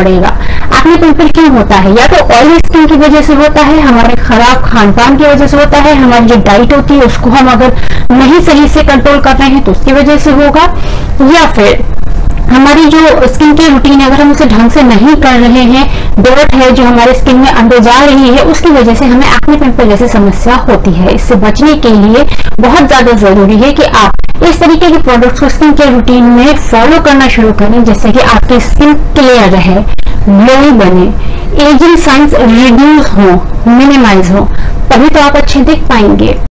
पड़ेगा। Acne pimple क्यों होता है? या तो ऑयली स्किन की वजह से होता है, हमारे खराब खान पान की वजह से होता है, हमारी जो डाइट होती है उसको हम अगर नहीं सही से कंट्रोल कर रहे हैं तो उसकी वजह से होगा, या फिर हमारी जो स्किन की रूटीन है अगर हम उसे ढंग से नहीं कर रहे हैं, डॉट है जो हमारे स्किन में अंदर जा रही है उसकी वजह से हमें एक्ने पिंपल जैसी समस्या होती है। इससे बचने के लिए बहुत ज्यादा जरूरी है कि आप इस तरीके के प्रोडक्ट्स को स्किन के रूटीन में फॉलो करना शुरू करें जिससे कि आपकी स्किन क्लियर रहे, ग्लोई बने, एजिंग साइंस रिड्यूस हो, मिनिमाइज हो, तभी तो आप अच्छे दिख पाएंगे।